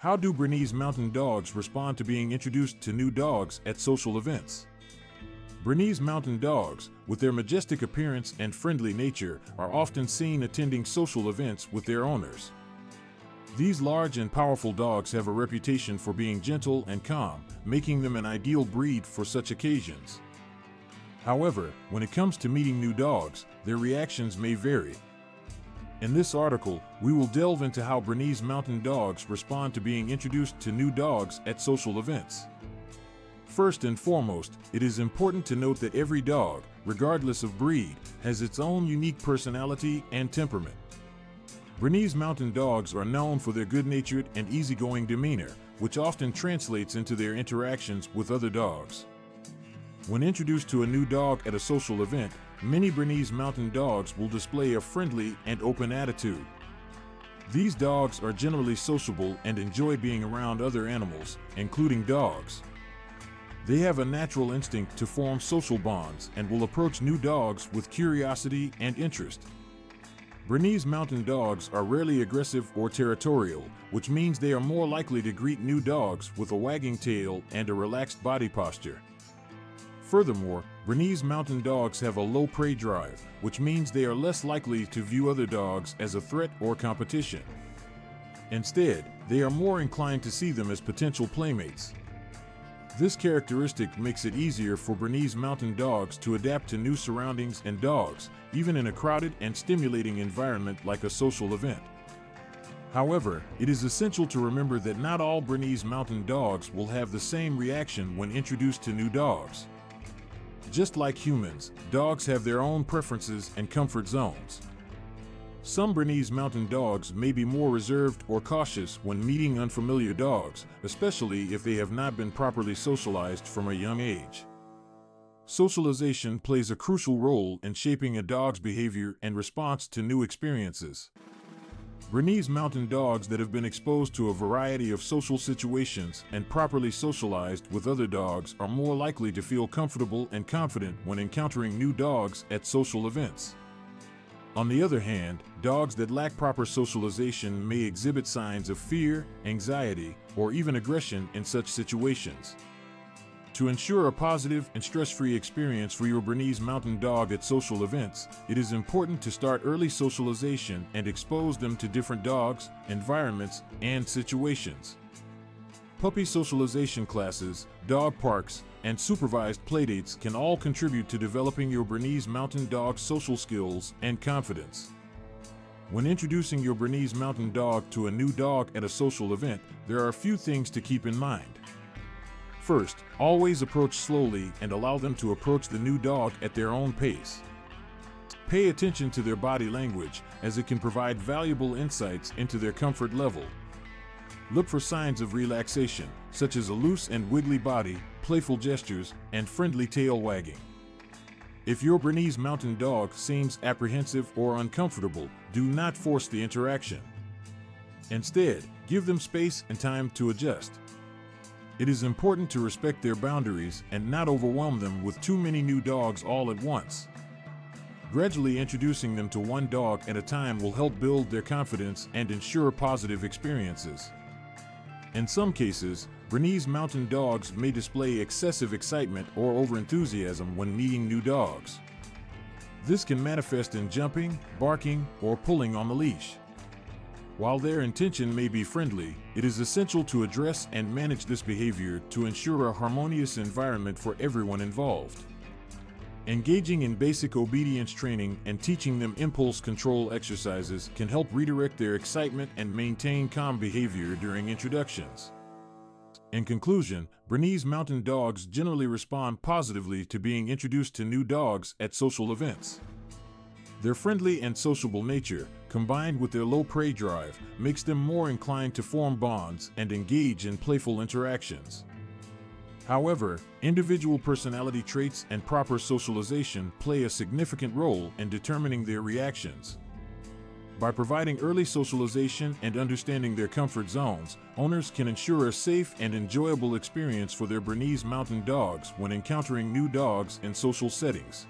How do Bernese Mountain Dogs respond to being introduced to new dogs at social events? Bernese Mountain Dogs, with their majestic appearance and friendly nature, are often seen attending social events with their owners. These large and powerful dogs have a reputation for being gentle and calm, making them an ideal breed for such occasions. However, when it comes to meeting new dogs, their reactions may vary. In this article, we will delve into how Bernese Mountain Dogs respond to being introduced to new dogs at social events. First and foremost, it is important to note that every dog, regardless of breed, has its own unique personality and temperament. Bernese Mountain Dogs are known for their good-natured and easygoing demeanor, which often translates into their interactions with other dogs. When introduced to a new dog at a social event, many Bernese Mountain Dogs will display a friendly and open attitude. These dogs are generally sociable and enjoy being around other animals, including dogs. They have a natural instinct to form social bonds and will approach new dogs with curiosity and interest. Bernese Mountain Dogs are rarely aggressive or territorial, which means they are more likely to greet new dogs with a wagging tail and a relaxed body posture. Furthermore, Bernese Mountain Dogs have a low prey drive, which means they are less likely to view other dogs as a threat or competition. Instead, they are more inclined to see them as potential playmates. This characteristic makes it easier for Bernese Mountain Dogs to adapt to new surroundings and dogs, even in a crowded and stimulating environment like a social event. However, it is essential to remember that not all Bernese Mountain Dogs will have the same reaction when introduced to new dogs. Just like humans, dogs have their own preferences and comfort zones. Some Bernese Mountain Dogs may be more reserved or cautious when meeting unfamiliar dogs, especially if they have not been properly socialized from a young age. Socialization plays a crucial role in shaping a dog's behavior and response to new experiences. Bernese Mountain Dogs that have been exposed to a variety of social situations and properly socialized with other dogs are more likely to feel comfortable and confident when encountering new dogs at social events. On the other hand, dogs that lack proper socialization may exhibit signs of fear, anxiety, or even aggression in such situations. To ensure a positive and stress-free experience for your Bernese Mountain Dog at social events, it is important to start early socialization and expose them to different dogs, environments, and situations. Puppy socialization classes, dog parks, and supervised playdates can all contribute to developing your Bernese Mountain Dog's social skills and confidence. When introducing your Bernese Mountain Dog to a new dog at a social event, there are a few things to keep in mind. First, always approach slowly and allow them to approach the new dog at their own pace. Pay attention to their body language, as it can provide valuable insights into their comfort level. Look for signs of relaxation, such as a loose and wiggly body, playful gestures, and friendly tail wagging. If your Bernese Mountain Dog seems apprehensive or uncomfortable, do not force the interaction. Instead, give them space and time to adjust. It is important to respect their boundaries and not overwhelm them with too many new dogs all at once. Gradually introducing them to one dog at a time will help build their confidence and ensure positive experiences. In some cases, Bernese Mountain Dogs may display excessive excitement or overenthusiasm when meeting new dogs. This can manifest in jumping, barking, or pulling on the leash. While their intention may be friendly, it is essential to address and manage this behavior to ensure a harmonious environment for everyone involved. Engaging in basic obedience training and teaching them impulse control exercises can help redirect their excitement and maintain calm behavior during introductions. In conclusion, Bernese Mountain Dogs generally respond positively to being introduced to new dogs at social events. Their friendly and sociable nature, combined with their low prey drive, makes them more inclined to form bonds and engage in playful interactions. However, individual personality traits and proper socialization play a significant role in determining their reactions. By providing early socialization and understanding their comfort zones, owners can ensure a safe and enjoyable experience for their Bernese Mountain Dogs when encountering new dogs in social settings.